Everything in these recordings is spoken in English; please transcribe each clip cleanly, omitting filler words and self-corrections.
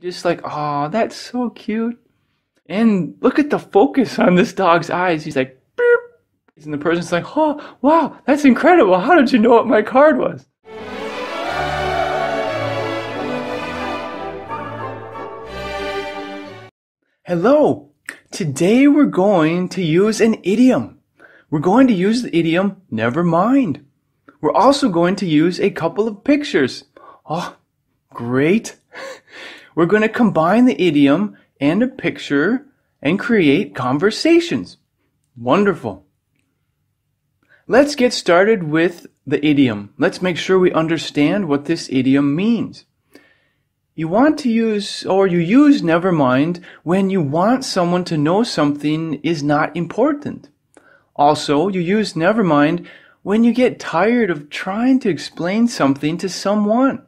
Just like, oh, that's so cute. And look at the focus on this dog's eyes. He's like, beep. And the person's like, oh, wow, that's incredible. How did you know what my card was? Hello. Today we're going to use an idiom. We're going to use the idiom, never mind. We're also going to use a couple of pictures. Oh, great. We're going to combine the idiom and a picture and create conversations. Wonderful. Let's get started with the idiom. Let's make sure we understand what this idiom means. You want to use, or you use never mind when you want someone to know something is not important. Also, you use never mind when you get tired of trying to explain something to someone.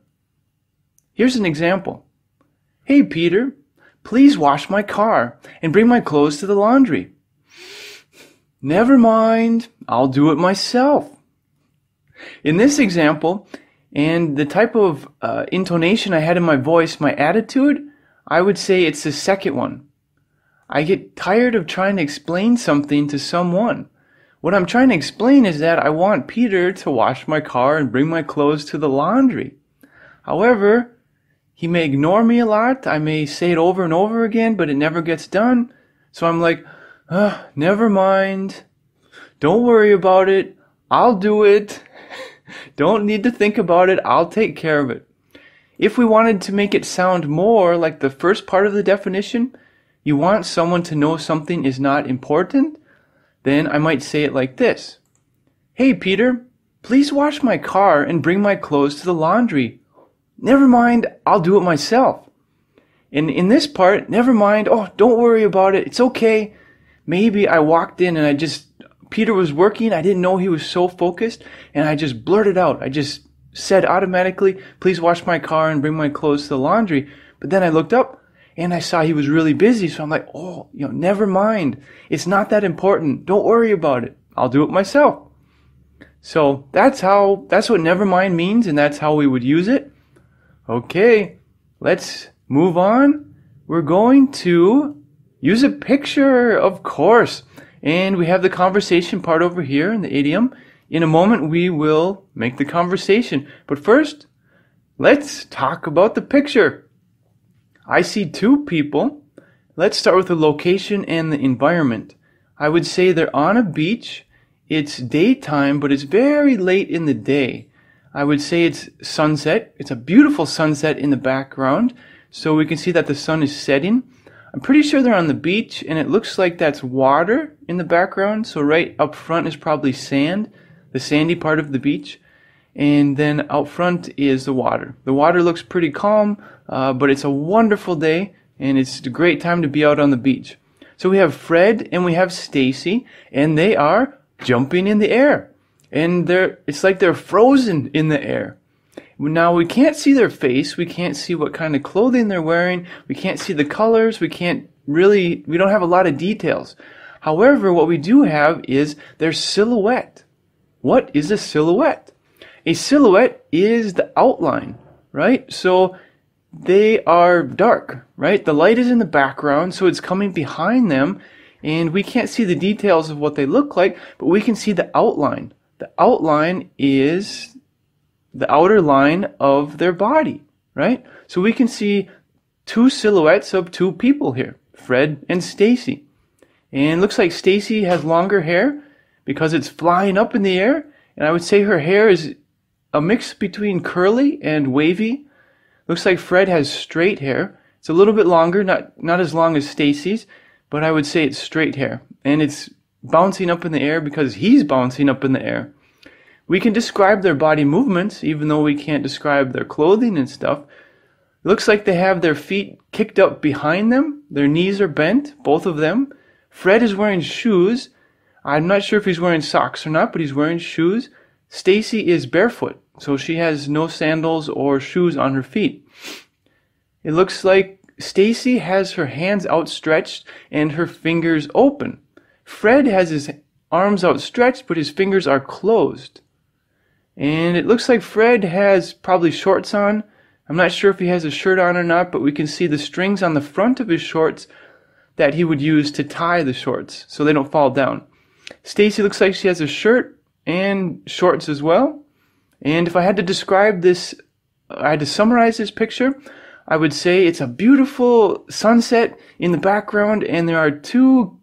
Here's an example. Hey, Peter, please wash my car and bring my clothes to the laundry. Never mind, I'll do it myself. In this example, and the type of intonation I had in my voice, my attitude, I would say it's the second one. I get tired of trying to explain something to someone. What I'm trying to explain is that I want Peter to wash my car and bring my clothes to the laundry. However, he may ignore me a lot. I may say it over and over again, but it never gets done. So I'm like, never mind. Don't worry about it. I'll do it. Don't need to think about it. I'll take care of it. If we wanted to make it sound more like the first part of the definition, you want someone to know something is not important, then I might say it like this. Hey, Peter, please wash my car and bring my clothes to the laundry. Never mind, I'll do it myself. And in this part, never mind, oh, don't worry about it, it's okay. Maybe I walked in and Peter was working, I didn't know he was so focused, and I just blurted out. I just said automatically, please wash my car and bring my clothes to the laundry. But then I looked up and I saw he was really busy, so I'm like, oh, never mind. It's not that important. Don't worry about it. I'll do it myself. So that's what never mind means, and that's how we would use it. Okay, let's move on. We're going to use a picture, of course. And we have the conversation part over here in the idiom. In a moment, we will make the conversation. But first, let's talk about the picture. I see two people. Let's start with the location and the environment. I would say they're on a beach. It's daytime, but it's very late in the day. I would say it's sunset. It's a beautiful sunset in the background. So we can see that the sun is setting. I'm pretty sure they're on the beach, and it looks like that's water in the background. So right up front is probably sand, the sandy part of the beach. And then out front is the water. The water looks pretty calm, but it's a wonderful day, and it's a great time to be out on the beach. So we have Fred and we have Stacy, and they are jumping in the air. And it's like they're frozen in the air. Now, we can't see their face. We can't see what kind of clothing they're wearing. We can't see the colors. We don't have a lot of details. However, what we do have is their silhouette. What is a silhouette? A silhouette is the outline, right? So they are dark, right? The light is in the background, so it's coming behind them. And we can't see the details of what they look like, but we can see the outline. The outline is the outer line of their body, right? So we can see two silhouettes of two people here, Fred and Stacy. And it looks like Stacy has longer hair because it's flying up in the air. And I would say her hair is a mix between curly and wavy. Looks like Fred has straight hair. It's a little bit longer, not as long as Stacy's, but I would say it's straight hair. And it's bouncing up in the air because he's bouncing up in the air. We can describe their body movements, even though we can't describe their clothing and stuff. It looks like they have their feet kicked up behind them. Their knees are bent, both of them. Fred is wearing shoes. I'm not sure if he's wearing socks or not, but he's wearing shoes. Stacy is barefoot, so she has no sandals or shoes on her feet. It looks like Stacy has her hands outstretched and her fingers open. Fred has his arms outstretched, but his fingers are closed. And it looks like Fred has probably shorts on, I'm not sure if he has a shirt on or not, but we can see the strings on the front of his shorts that he would use to tie the shorts so they don't fall down. Stacy looks like she has a shirt and shorts as well. And if I had to describe this, I had to summarize this picture, I would say it's a beautiful sunset in the background, and there are two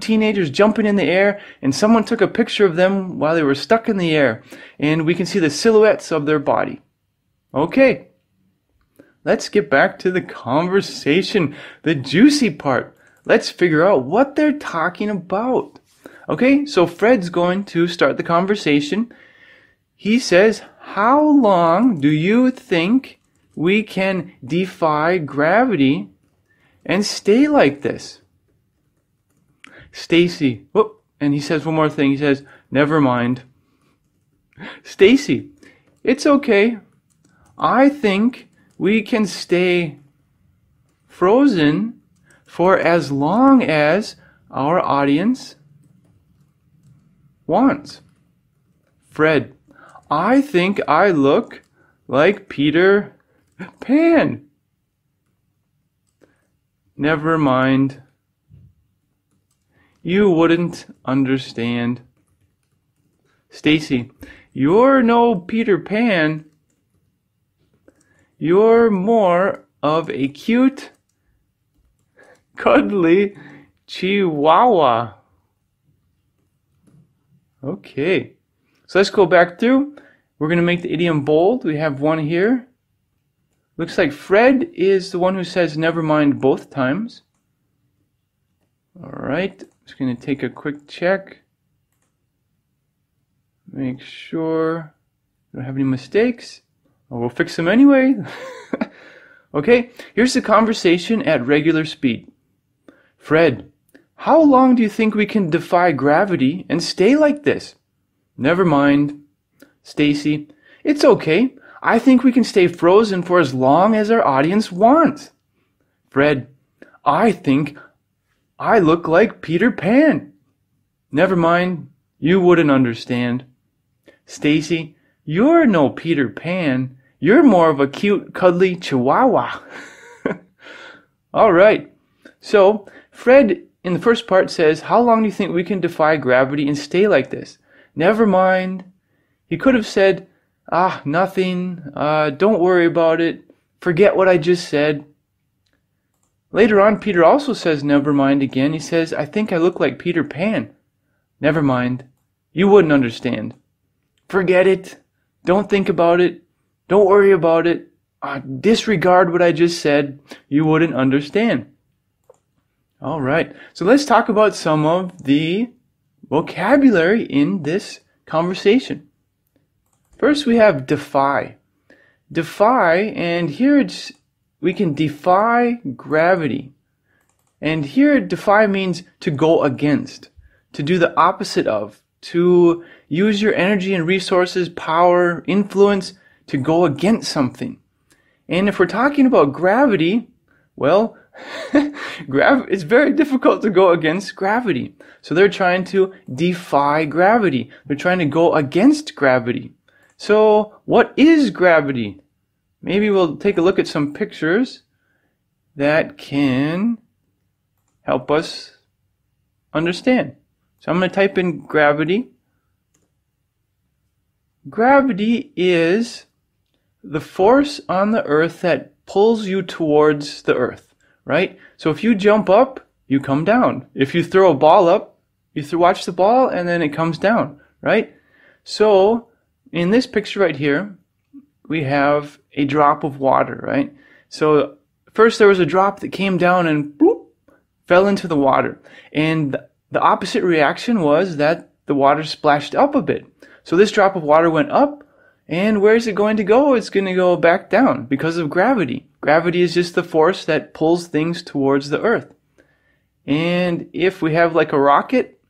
teenagers jumping in the air, and someone took a picture of them while they were stuck in the air, and we can see the silhouettes of their body. Okay, let's get back to the conversation, the juicy part. Let's figure out what they're talking about. Okay, so Fred's going to start the conversation. He says, "How long do you think we can defy gravity and stay like this?" Stacy, whoop, and he says one more thing. He says, "Never mind." Stacy, "It's okay. I think we can stay frozen for as long as our audience wants." Fred, "I think I look like Peter Pan." Never mind. You wouldn't understand. Stacy, "You're no Peter Pan. You're more of a cute, cuddly Chihuahua." Okay, so let's go back through. We're going to make the idiom bold. We have one here. Looks like Fred is the one who says "never mind" both times. Alright, just going to take a quick check. Make sure I don't have any mistakes. Or we'll fix them anyway. Okay, here's the conversation at regular speed. Fred, "How long do you think we can defy gravity and stay like this?" "Never mind." Stacy, "It's okay. I think we can stay frozen for as long as our audience wants." Fred, "I think I look like Peter Pan." "Never mind. You wouldn't understand." Stacy, "You're no Peter Pan. You're more of a cute, cuddly Chihuahua." All right. So Fred in the first part says, "How long do you think we can defy gravity and stay like this?" "Never mind." He could have said, "Ah, nothing. Don't worry about it. Forget what I just said." Later on, Peter also says "never mind" again. He says, "I think I look like Peter Pan." "Never mind. You wouldn't understand." "Forget it. Don't think about it. Don't worry about it. Disregard what I just said. You wouldn't understand." All right. So let's talk about some of the vocabulary in this conversation. First, we have defy. Defy, and here it's we can defy gravity. And here defy means to go against, to do the opposite of, to use your energy and resources, power, influence to go against something. And if we're talking about gravity, well, it's very difficult to go against gravity. So they're trying to defy gravity. They're trying to go against gravity. So what is gravity? Maybe we'll take a look at some pictures that can help us understand. So I'm going to type in gravity. Gravity is the force on the earth that pulls you towards the earth, right? So if you jump up, you come down. If you throw a ball up, you watch the ball and then it comes down, right? So in this picture right here, we have a drop of water, right? So first there was a drop that came down and boop, fell into the water. And the opposite reaction was that the water splashed up a bit. So this drop of water went up, and where is it going to go? It's going to go back down because of gravity. Gravity is just the force that pulls things towards the earth. And if we have like a rocket,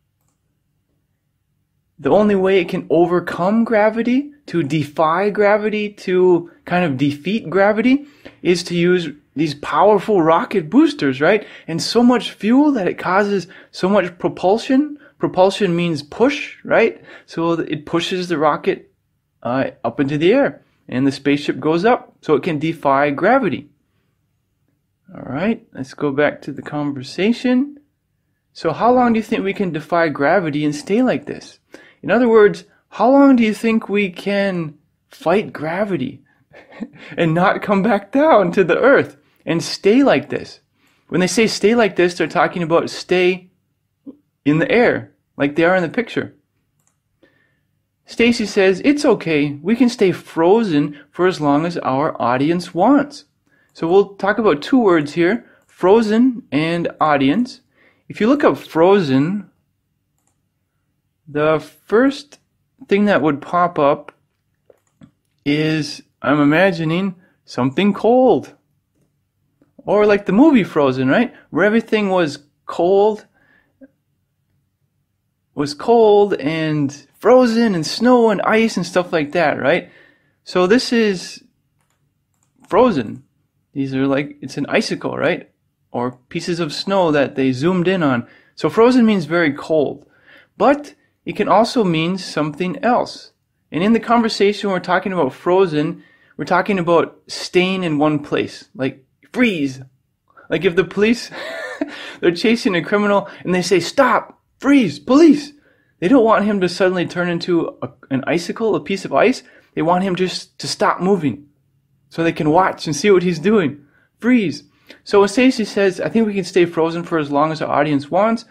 the only way it can overcome gravity, to defy gravity, to kind of defeat gravity, is to use these powerful rocket boosters, right? And so much fuel that it causes so much propulsion. Propulsion means push, right? So it pushes the rocket up into the air. and the spaceship goes up, so it can defy gravity. Alright, let's go back to the conversation. So how long do you think we can defy gravity and stay like this? In other words, how long do you think we can fight gravity and not come back down to the earth and stay like this? When they say stay like this, they're talking about stay in the air, like they are in the picture. Stacy says, it's okay, we can stay frozen for as long as our audience wants. So we'll talk about two words here, frozen and audience. If you look up frozen, the first thing that would pop up is, I'm imagining, something cold. Or like the movie Frozen, right? Where everything was cold and frozen and snow and ice and stuff like that, right? So this is frozen. These are like, it's an icicle, right? Or pieces of snow that they zoomed in on. So frozen means very cold. But it can also mean something else. And in the conversation we're talking about frozen, we're talking about staying in one place, like freeze. Like if the police, they're chasing a criminal and they say, stop, freeze, police. They don't want him to suddenly turn into an icicle, a piece of ice. They want him just to stop moving so they can watch and see what he's doing. Freeze. So when Stacy says, I think we can stay frozen for as long as our audience wants,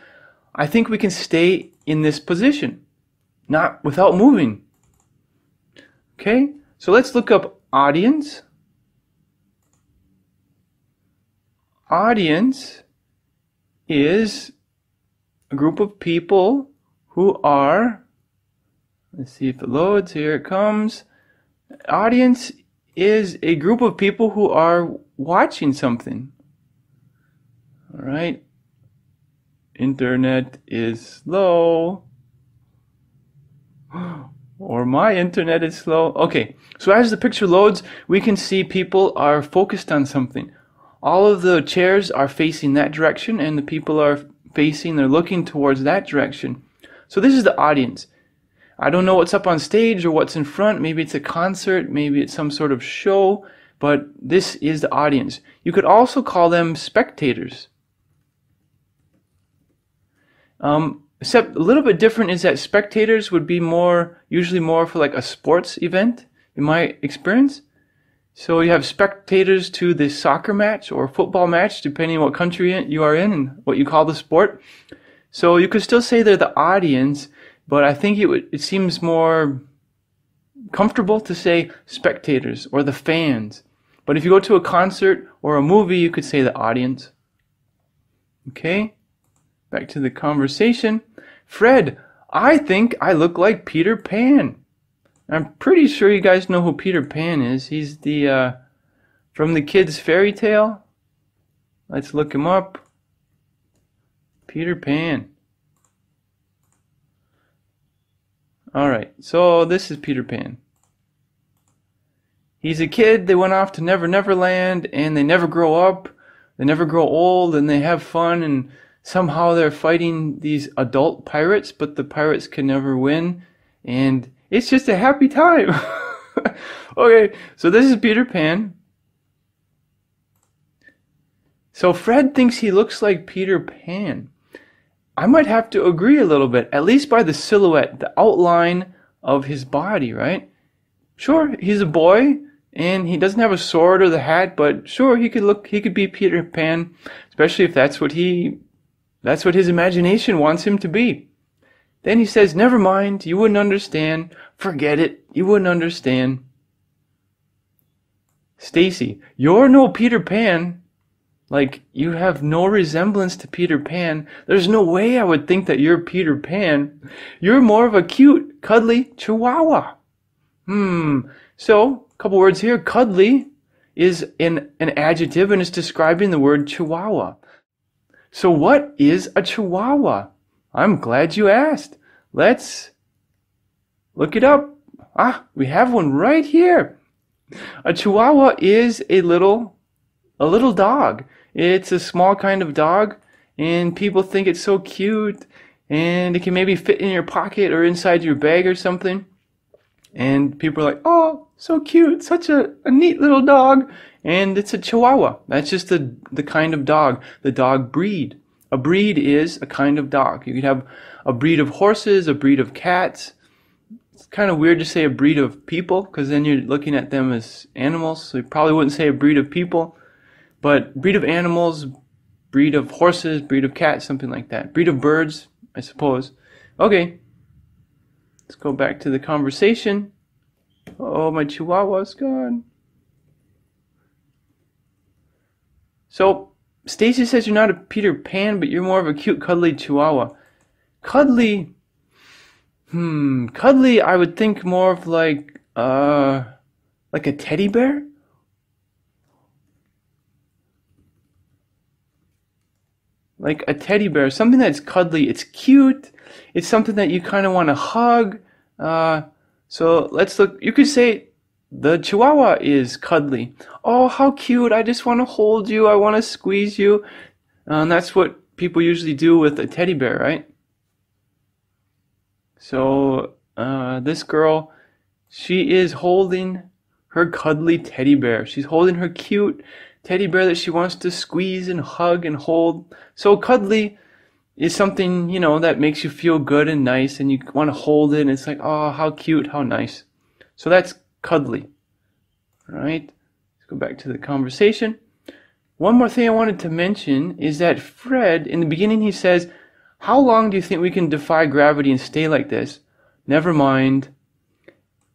I think we can stay in this position, not without moving. Okay, so let's look up audience. Audience is a group of people who are, let's see if it loads, here it comes. Audience is a group of people who are watching something. All right. Internet is slow. Or my internet is slow. Okay, so as the picture loads, we can see people are focused on something. All of the chairs are facing that direction, and the people are facing, they're looking towards that direction. So this is the audience. I don't know what's up on stage or what's in front. Maybe it's a concert, maybe it's some sort of show, but this is the audience. You could also call them spectators. Except a little bit different is that spectators would be usually more for like a sports event, in my experience. So you have spectators to the soccer match or football match, depending on what country you are in and what you call the sport. So you could still say they're the audience, but I think it seems more comfortable to say spectators or the fans. But if you go to a concert or a movie, you could say the audience. Okay, back to the conversation. Fred, I think I look like Peter Pan. I'm pretty sure you guys know who Peter Pan is. He's the from the kids' fairy tale. Let's look him up. Peter Pan. Alright, so this is Peter Pan. He's a kid, they went off to Never Never Land, and they never grow up, they never grow old, and they have fun, and somehow they're fighting these adult pirates, but the pirates can never win, and it's just a happy time. Okay, so this is Peter Pan. So Fred thinks he looks like Peter Pan. I might have to agree a little bit, at least by the silhouette, the outline of his body, right? Sure, he's a boy, and he doesn't have a sword or the hat, but sure, he could be Peter Pan, especially if that's what his imagination wants him to be. Then he says, never mind, you wouldn't understand, forget it, you wouldn't understand. Stacy, you're no Peter Pan. Like, you have no resemblance to Peter Pan. There's no way I would think that you're Peter Pan. You're more of a cute, cuddly Chihuahua. So, a couple words here. Cuddly is an adjective, and it's describing the word Chihuahua. So what is a Chihuahua? I'm glad you asked. Let's look it up. Ah, we have one right here. A Chihuahua is a little dog. It's a small kind of dog, and people think it's so cute, and it can maybe fit in your pocket or inside your bag or something. and people are like, oh, so cute, such a neat little dog. And it's a Chihuahua. That's just the kind of dog, the dog breed. A breed is a kind of dog. You could have a breed of horses, a breed of cats. It's kind of weird to say a breed of people, because then you're looking at them as animals, so you probably wouldn't say a breed of people. But breed of animals, breed of horses, breed of cats, something like that. Breed of birds, I suppose. Okay, let's go back to the conversation. Oh, my Chihuahua's gone. So, Stacy says you're not a Peter Pan, but you're more of a cute, cuddly Chihuahua. Cuddly? Cuddly, I would think more of like a teddy bear? Like a teddy bear, something that's cuddly, it's cute, it's something that you kind of want to hug. So let's look, you could say the Chihuahua is cuddly. Oh, how cute, I just want to hold you, I want to squeeze you. And that's what people usually do with a teddy bear, right? So this girl, she is holding her cuddly teddy bear. She's holding her cute teddy bear that she wants to squeeze and hug and hold. So cuddly is something, you know, that makes you feel good and nice, and you want to hold it, and it's like, oh, how cute, how nice. So that's cuddly. All right, let's go back to the conversation. One more thing I wanted to mention is that Fred, in the beginning, he says, how long do you think we can defy gravity and stay like this? Never mind.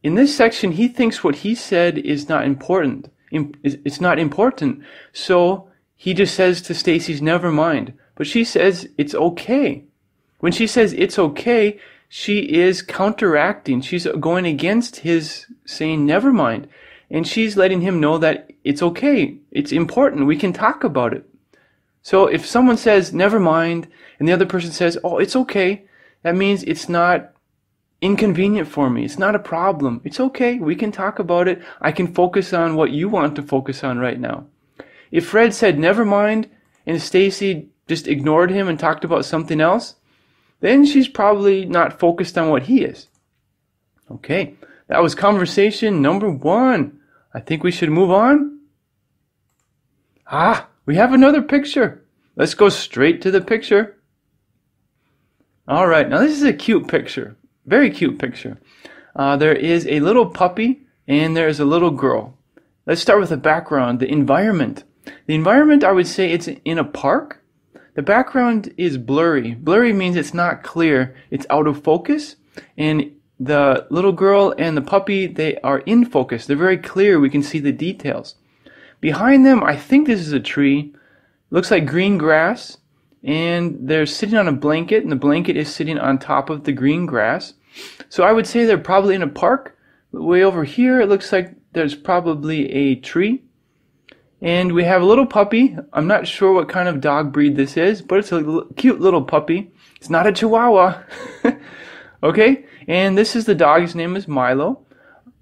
In this section, he thinks what he said is not important. It's not important. So he just says to Stacy's, never mind. But she says, it's okay. When she says, it's okay, she is counteracting. She's going against his saying, never mind. And she's letting him know that it's okay. It's important. We can talk about it. So if someone says, never mind, and the other person says, oh, it's okay, that means it's not inconvenient for me. It's not a problem. It's okay. We can talk about it. I can focus on what you want to focus on right now. If Fred said, never mind, and Stacy just ignored him and talked about something else, then she's probably not focused on what he is. Okay, that was conversation number one. I think we should move on. Ah, we have another picture. Let's go straight to the picture. All right, now this is a cute picture. Very cute picture. There is a little puppy and there is a little girl. Let's start with the background, the environment. The environment, I would say it's in a park. The background is blurry. Blurry means it's not clear. It's out of focus. And the little girl and the puppy, they are in focus. They're very clear. We can see the details. Behind them, I think this is a tree. Looks like green grass. And they're sitting on a blanket, and the blanket is sitting on top of the green grass. So I would say they're probably in a park. Way over here, it looks like there's probably a tree. And we have a little puppy. I'm not sure what kind of dog breed this is, but it's a cute little puppy. It's not a Chihuahua. Okay? And this is the dog. His name is Milo.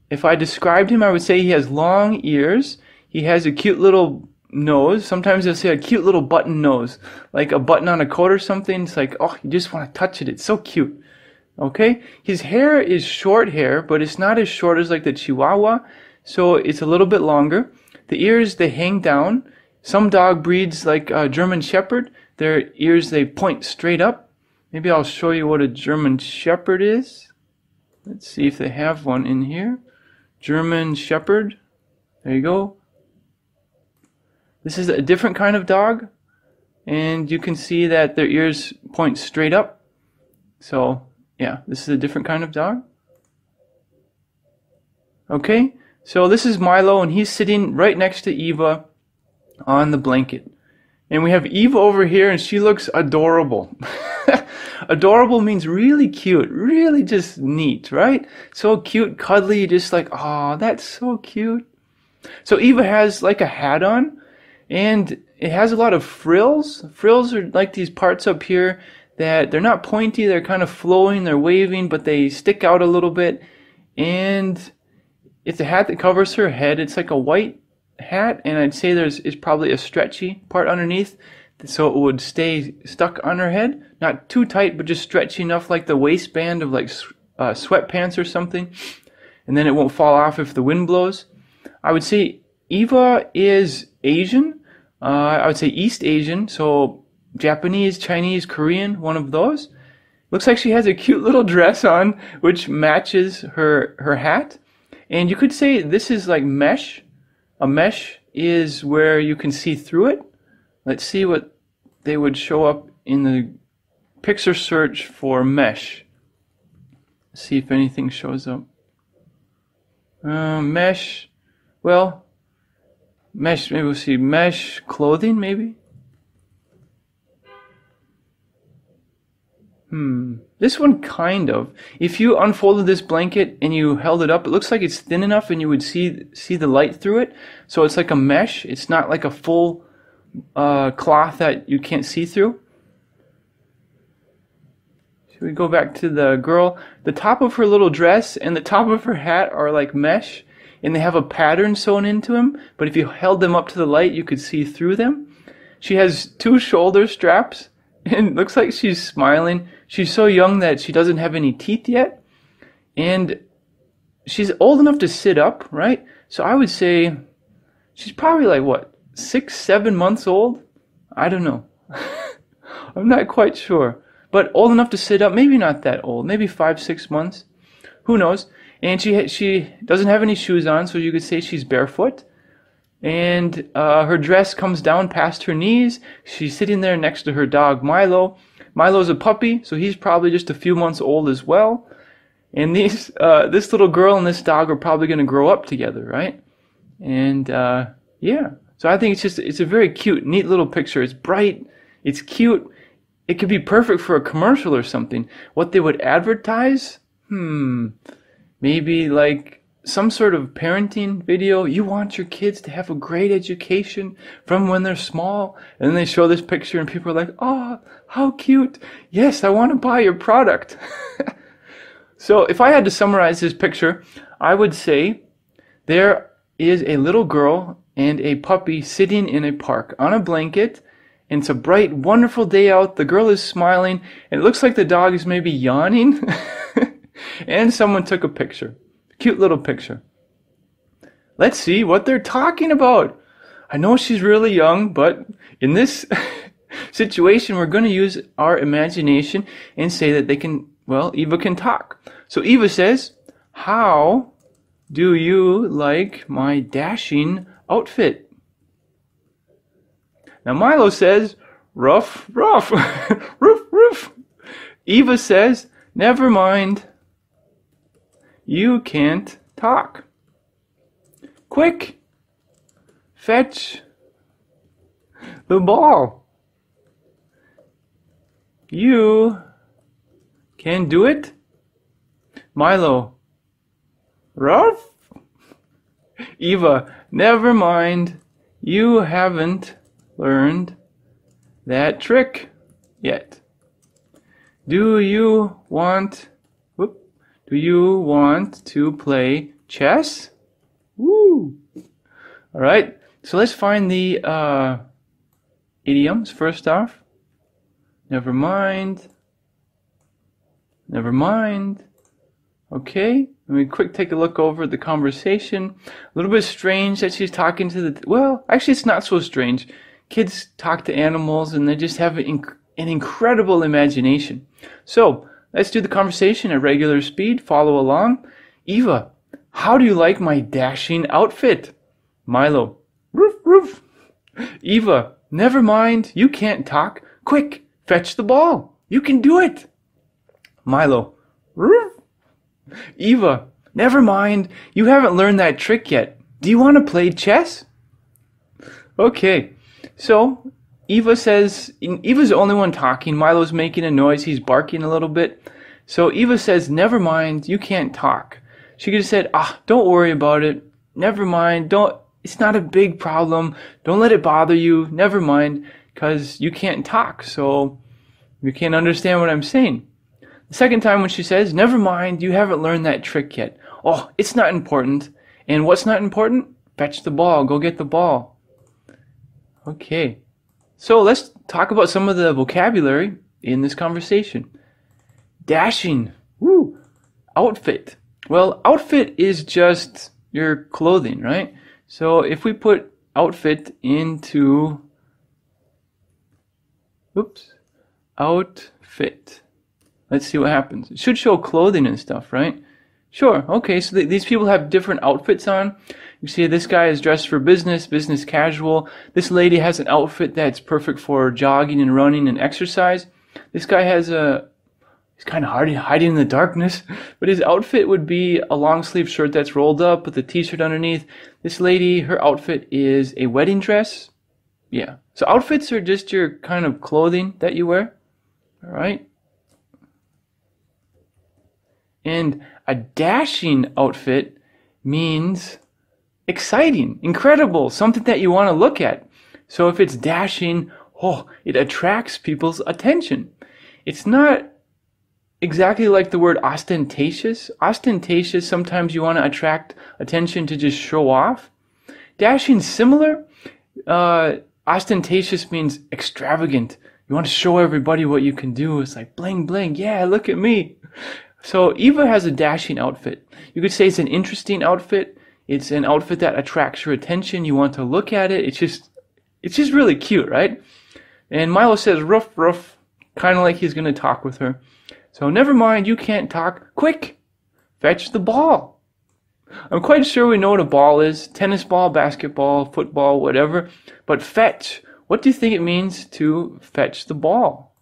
If I described him, I would say he has long ears. He has a cute little nose. Sometimes they'll say a cute little button nose, like a button on a coat or something. It's like, oh, you just want to touch it. It's so cute. Okay, his hair is short hair, but it's not as short as like the Chihuahua, so it's a little bit longer. The ears, they hang down. Some dog breeds, like a German Shepherd, their ears, they point straight up. Maybe I'll show you what a German Shepherd is. Let's see if they have one in here. German Shepherd. There you go. This is a different kind of dog, and you can see that their ears point straight up. So, yeah, this is a different kind of dog. Okay, so this is Milo, and he's sitting right next to Eva on the blanket. And we have Eva over here, and she looks adorable. Adorable means really cute, really just neat, right? So cute, cuddly, just like, aw, that's so cute. So Eva has like a hat on. And it has a lot of frills. Frills are like these parts up here that they're not pointy, they're kind of flowing, they're waving, but they stick out a little bit. And it's a hat that covers her head. It's like a white hat, and I'd say there's probably a stretchy part underneath, so it would stay stuck on her head. Not too tight, but just stretchy enough, like the waistband of like sweatpants or something. and then it won't fall off if the wind blows. I would say Eva is Asian. I would say East Asian, so Japanese, Chinese, Korean, one of those. Looks like she has a cute little dress on, which matches her hat. And you could say this is like mesh. A mesh is where you can see through it. Let's see what they would show up in the picture search for mesh. See if anything shows up. Mesh, well, mesh, maybe we'll see mesh clothing, maybe? This one kind of. If you unfolded this blanket and you held it up, it looks like it's thin enough and you would see the light through it. So it's like a mesh. It's not like a full cloth that you can't see through. Should we go back to the girl? The top of her little dress and the top of her hat are like mesh, and they have a pattern sewn into them, but if you held them up to the light, you could see through them. She has two shoulder straps, and it looks like she's smiling. She's so young that she doesn't have any teeth yet, and she's old enough to sit up, right? So I would say she's probably like, what, 6, 7 months old? I don't know. I'm not quite sure. But old enough to sit up, maybe not that old, maybe 5, 6 months, who knows. And she doesn't have any shoes on, so you could say she's barefoot. And her dress comes down past her knees. She's sitting there next to her dog, Milo. Milo's a puppy, so he's probably just a few months old as well. And this little girl and this dog are probably going to grow up together, right? And yeah, so I think it's a very cute, neat little picture. It's bright, it's cute. It could be perfect for a commercial or something. What they would advertise? Maybe like some sort of parenting video. You want your kids to have a great education from when they're small. And then they show this picture and people are like, oh, how cute. Yes, I want to buy your product. So if I had to summarize this picture, I would say there is a little girl and a puppy sitting in a park on a blanket. And it's a bright, wonderful day out. The girl is smiling, and it looks like the dog is maybe yawning. And someone took a picture. Cute little picture. Let's see what they're talking about. I know she's really young, but in this situation, we're going to use our imagination and say that they can, well, Eva can talk. So Eva says, "How do you like my dashing outfit?" Now Milo says, "Ruff, ruff, ruff, ruff." Eva says, "Never mind. You can't talk. Quick, fetch the ball. You can do it." Milo, "Ruff." Eva, "Never mind. You haven't learned that trick yet. Do you want to play chess?" Woo! All right, so let's find the idioms. First off, never mind. Never mind. Okay, let me quick take a look over the conversation. A little bit strange that she's talking to the, well, actually it's not so strange. Kids talk to animals and they just have an incredible imagination. So let's do the conversation at regular speed. Follow along. Eva, "How do you like my dashing outfit?" Milo, "Roof, roof." Eva, "Never mind. You can't talk. Quick, fetch the ball. You can do it." Milo, "Roof." Eva, "Never mind. You haven't learned that trick yet. Do you want to play chess?" Okay. So Eva says, Eva's the only one talking. Milo's making a noise. He's barking a little bit. So Eva says, "Never mind. You can't talk." She could have said, "Don't worry about it. Never mind. It's not a big problem. Don't let it bother you. Never mind, because you can't talk. So you can't understand what I'm saying." The second time when she says, "Never mind. You haven't learned that trick yet." "Oh, it's not important." And what's not important? Fetch the ball. Go get the ball. Okay, so let's talk about some of the vocabulary in this conversation. Dashing, woo, outfit. Well, outfit is just your clothing, right? So if we put outfit into, oops, outfit, let's see what happens. It should show clothing and stuff, right? Sure, okay, so these people have different outfits on. You see this guy is dressed for business, business casual. This lady has an outfit that's perfect for jogging and running and exercise. This guy has a, he's kind of hiding in the darkness, but his outfit would be a long sleeve shirt that's rolled up with a t-shirt underneath. This lady, her outfit is a wedding dress. Yeah, so outfits are just your kind of clothing that you wear, all right? And a dashing outfit means exciting, incredible, something that you want to look at. So if it's dashing, oh, it attracts people's attention. It's not exactly like the word ostentatious. Ostentatious, sometimes you want to attract attention to just show off. Dashing, similar. Ostentatious means extravagant. You want to show everybody what you can do. It's like bling, bling. Yeah, look at me. So Eva has a dashing outfit. You could say it's an interesting outfit. It's an outfit that attracts your attention. You want to look at it. It's just really cute, right? And Milo says, "Ruff, ruff," kind of like he's going to talk with her. So never mind, you can't talk. Quick, fetch the ball. I'm quite sure we know what a ball is. Tennis ball, basketball, football, whatever. But fetch, what do you think it means to fetch the ball?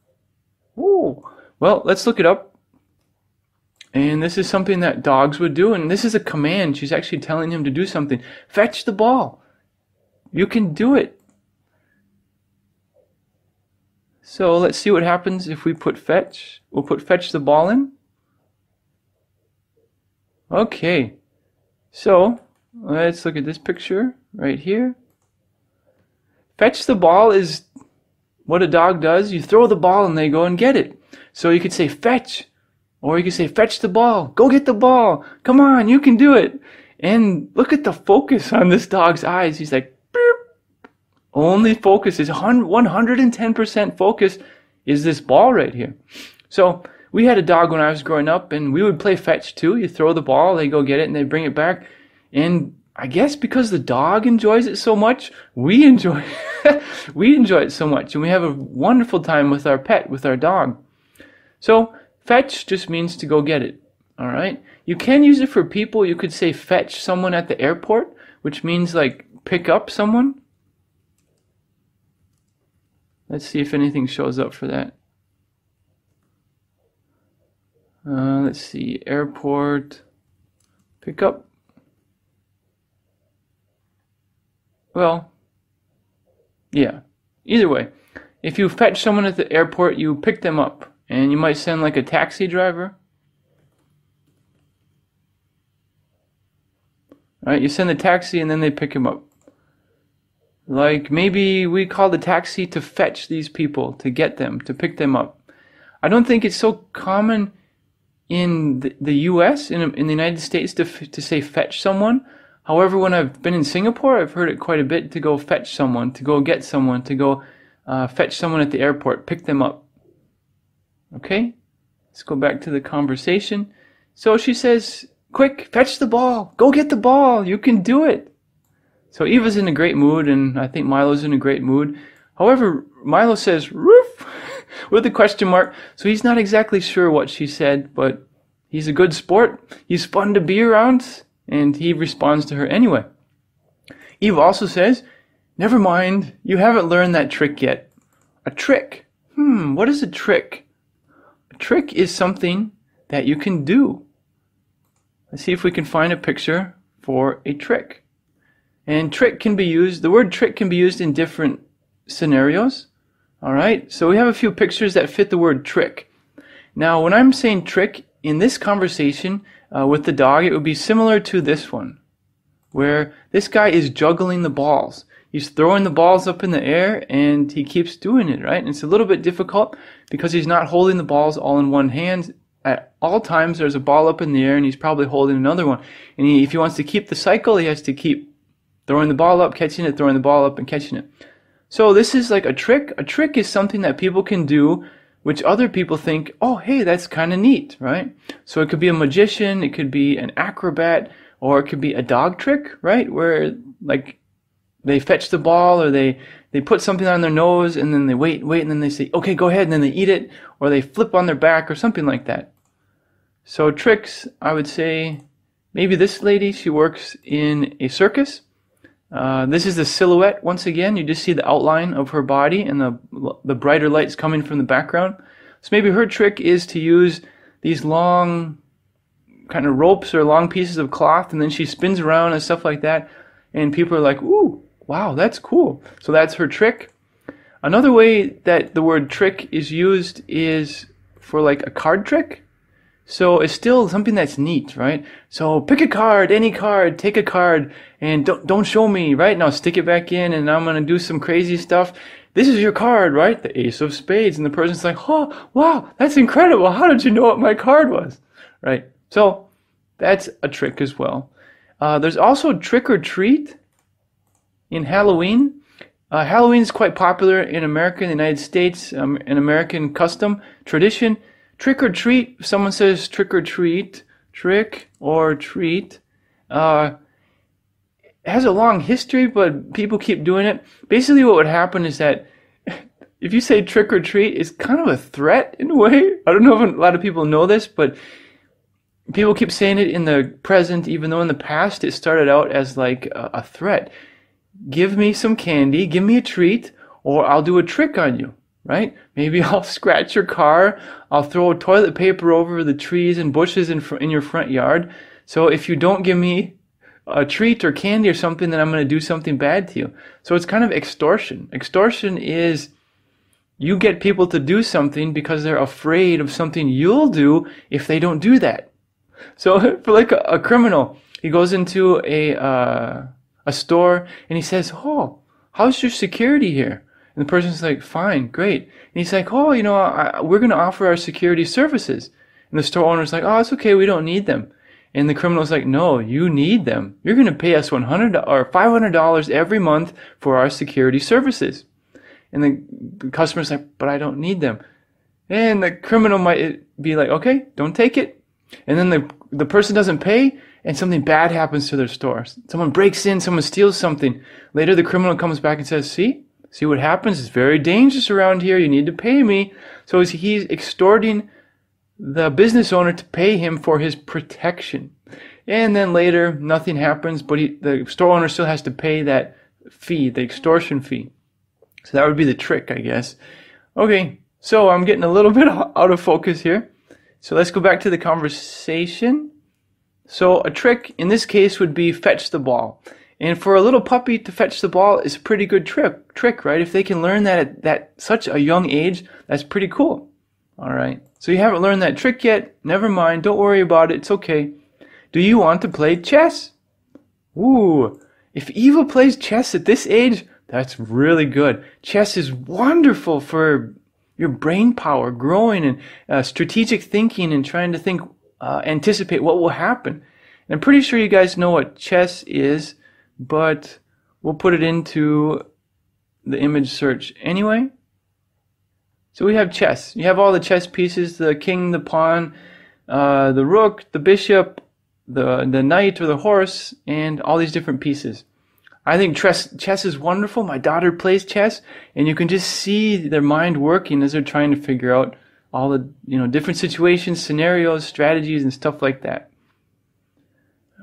Ooh. Well, let's look it up. And this is something that dogs would do. And this is a command. She's actually telling him to do something. Fetch the ball. You can do it. So let's see what happens if we put fetch. We'll put fetch the ball in. Okay. So let's look at this picture right here. Fetch the ball is what a dog does. You throw the ball and they go and get it. So you could say fetch, or you could say fetch the ball. Go get the ball. Come on, you can do it. And look at the focus on this dog's eyes. He's like, only focus is 110% focus is this ball right here. So we had a dog when I was growing up, and we would play fetch too. You throw the ball, they go get it, and they bring it back. And I guess because the dog enjoys it so much, we enjoy it so much, and we have a wonderful time with our pet, with our dog. So fetch just means to go get it. All right. You can use it for people. You could say fetch someone at the airport, which means like pick up someone. Let's see if anything shows up for that. Let's see, airport, pick up. Well, yeah, either way. If you fetch someone at the airport, you pick them up, and you might send like a taxi driver. All right, you send the taxi and then they pick him up. Like maybe we call the taxi to fetch these people, to get them, to pick them up. I don't think it's so common in the U.S., in the United States, to say fetch someone. However, when I've been in Singapore, I've heard it quite a bit, to go fetch someone, to go get someone, to go fetch someone at the airport, pick them up. Okay, let's go back to the conversation. So she says, quick, fetch the ball, go get the ball, you can do it. So Eva's in a great mood, and I think Milo's in a great mood. However, Milo says, roof, with a question mark. So he's not exactly sure what she said, but he's a good sport. He's fun to be around, and he responds to her anyway. Eva also says, never mind, you haven't learned that trick yet. A trick. What is a trick? A trick is something that you can do. Let's see if we can find a picture for a trick. And trick can be used, the word trick can be used in different scenarios. All right, so we have a few pictures that fit the word trick. Now, when I'm saying trick in this conversation with the dog, it would be similar to this one, where this guy is juggling the balls. He's throwing the balls up in the air, and he keeps doing it, right? And it's a little bit difficult because he's not holding the balls all in one hand. At all times, there's a ball up in the air, and he's probably holding another one. And if he wants to keep the cycle, he has to keep throwing the ball up, catching it, throwing the ball up, and catching it. So this is like a trick. A trick is something that people can do which other people think, oh, hey, that's kind of neat, right? So it could be a magician, it could be an acrobat, or it could be a dog trick, right? Where, like, they fetch the ball, or they put something on their nose, and then they wait, and then they say, okay, go ahead, and then they eat it, or they flip on their back, or something like that. So tricks, I would say, maybe this lady, she works in a circus. This is the silhouette once again. You just see the outline of her body and the brighter lights coming from the background. So maybe her trick is to use these long kind of ropes or long pieces of cloth, and then she spins around and stuff like that, and people are like, ooh, wow, that's cool. So that's her trick. Another way that the word trick is used is for like a card trick. So it's still something that's neat, right? So pick a card, any card, take a card, and don't show me, right? Now stick it back in, and I'm going to do some crazy stuff. This is your card, right? The ace of spades. And the person's like, oh, wow, that's incredible. How did you know what my card was? Right? So that's a trick as well. There's also trick or treat in Halloween. Halloween is quite popular in America, in the United States, an American custom, tradition. Trick or treat, if someone says trick or treat, it has a long history, but people keep doing it. Basically what would happen is that if you say trick or treat, it's kind of a threat in a way. I don't know if a lot of people know this, but people keep saying it in the present, even though in the past it started out as like a threat. Give me some candy, give me a treat, or I'll do a trick on you. Right? Maybe I'll scratch your car, I'll throw toilet paper over the trees and bushes in your front yard. So if you don't give me a treat or candy or something, then I'm going to do something bad to you. So it's kind of extortion. Extortion is you get people to do something because they're afraid of something you'll do if they don't do that. So for like a criminal, he goes into a store and he says, oh, how's your security here? And the person's like, fine, great. And he's like, oh, you know, we're going to offer our security services. And the store owner's like, oh, it's okay, we don't need them. And the criminal's like, no, you need them. You're going to pay us $100 or $500 every month for our security services. And the customer's like, but I don't need them. And the criminal might be like, okay, don't take it. And then the person doesn't pay, and something bad happens to their store. Someone breaks in, someone steals something. Later, the criminal comes back and says, see what happens? It's very dangerous around here. You need to pay me. So he's extorting the business owner to pay him for his protection. And then later, nothing happens, but the store owner still has to pay that fee, the extortion fee. So that would be the trick, I guess. Okay, so I'm getting a little bit out of focus here. So let's go back to the conversation. So a trick in this case would be fetch the ball. And for a little puppy to fetch the ball is a pretty good trick, right? If they can learn that at such a young age, that's pretty cool. All right. So you haven't learned that trick yet. Never mind. Don't worry about it. It's okay. Do you want to play chess? Ooh. If Eva plays chess at this age, that's really good. Chess is wonderful for your brain power growing and strategic thinking and trying to think, anticipate what will happen. And I'm pretty sure you guys know what chess is, but we'll put it into the image search anyway. So we have chess. You have all the chess pieces, the king, the pawn, the rook, the bishop, the knight or the horse, and all these different pieces. I think chess is wonderful. My daughter plays chess, and you can just see their mind working as they're trying to figure out all the different situations, scenarios, strategies, and stuff like that.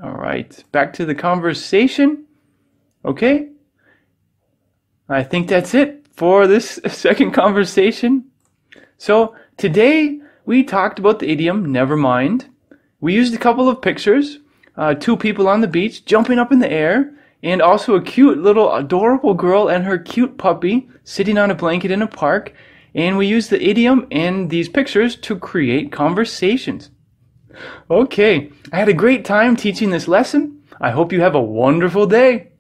All right, back to the conversation. Okay, I think that's it for this second conversation. So today we talked about the idiom, never mind. We used a couple of pictures, two people on the beach jumping up in the air, and also a cute little adorable girl and her cute puppy sitting on a blanket in a park. And we used the idiom and these pictures to create conversations. Okay, I had a great time teaching this lesson. I hope you have a wonderful day.